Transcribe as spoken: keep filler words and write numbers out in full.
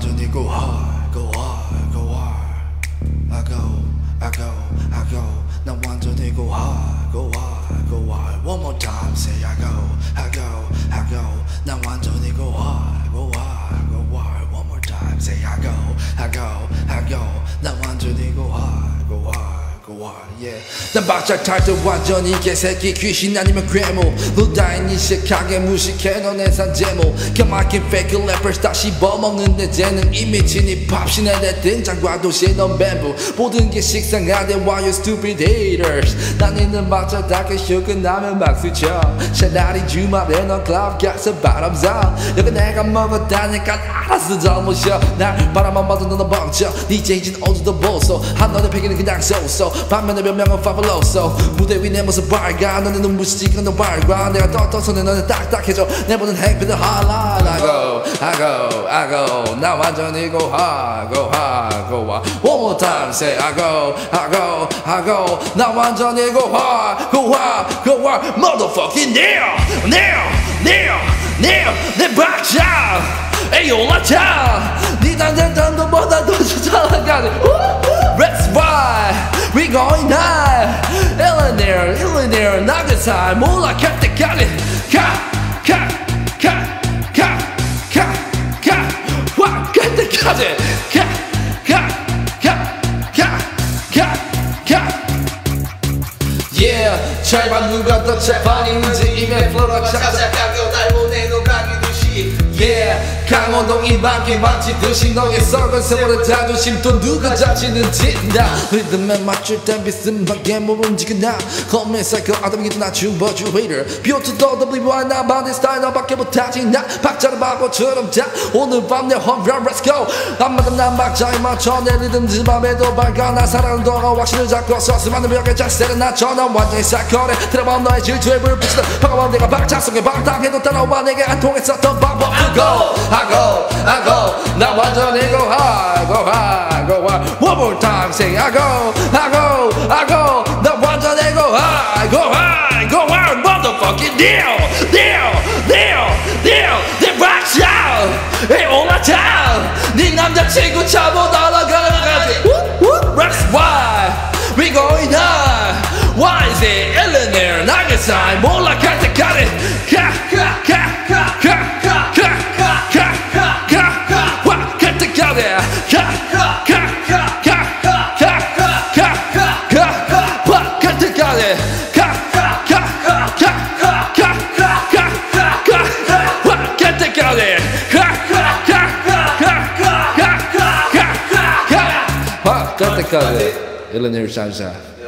do they go hard, go hard, go hard. I go, I go, I go. Now why do they go hard, go hard, go hard. One more time, say I go, I go, I go. Now why do they go hard, go hard, go hard. One more time, say I go, I go, I go. Now why do they go hard, go hard. Yeah. 난 박자 탈 때 완전히 개새끼 귀신 아니면 괴물 루다인 이식하게 무식해 너네 산제모 까맣게 fake rappers 다 씹어먹는데 재능 이미 진입합 신에대 등장과도 신넌 뱀부 모든 게 식상하대 why you stupid haters 난 있는 박자 닿게 휴근하면 박수쳐 차라리 주말에 넌 클럽 가서 바람사 여기 내가 먹었다니까 알아서 잘못이야 날 바람만 봐도 너는 벙쳐 디제이진 어두도 보소 한 너네 패기는 그냥 쏘쏘 반면에 몇 명은 파블로소 무대 위 내 모습 밝아 너네 눈부시지 그건 너 밝아 내가 떳떳서는 너네 딱딱해져 내보는 행패들 highlight I go, I go, I go 나 완전히 go high, go high, go high One more time say I go, I go, I go 나 완전히 go high, go high, go high Motherfucking nail, nail, nail, nail 내 박자 에요 라차 니 단단 단도보다 더 잘나가네 Let's ride We going high, Illinaire, Illinaire, Nagasai, Mula, Captain, Captain, Cap, Cap, Cap, Cap, Cap, Cap, Cap, Captain, Captain, Cap, Cap, Cap, Cap, Cap, Cap. Yeah, 제발 누가 더 재판인지 이메 플로라 찾아가고 날 보내고 가기 듯이 Yeah. 강호동 이방기 맞히듯이 너의 썩은 세월의 자존심 또 누가 잡지는지 나 리듬에 맞출 땐 비스막에 몸을 움직이나 홈에 사이클 아담이 나 주버주 hater B O T W I 나만의 스타일 너밖에 못하지 나 박자를 바보처럼 자 오늘 밤 내 홈런 let's go 밤마다 난 박자에 맞춰 내 리듬 지 밤에도 밝아 나 사랑은 더러워 확신을 잡고 서슴하는 벽에 자세를 낮춰 난 완전히 사이클에 들어본 너의 질주에 불붙이던 방어만 내가 박자 속에 방탕해도 따라와 내게 안 통했었던 방법 I go I go, I go, 나 완전히 go high, go high, go high One more time, say I go, I go, I go 나 완전히 go high, go high, go high Motherfucking deal, deal, deal, deal 내 박자, 에 올라타 네 남자친구 차고 날아가지 Let's ride, we going high Why is it Illinaire, 나가사이 몰라 카트 카트 Illinaire sounds off.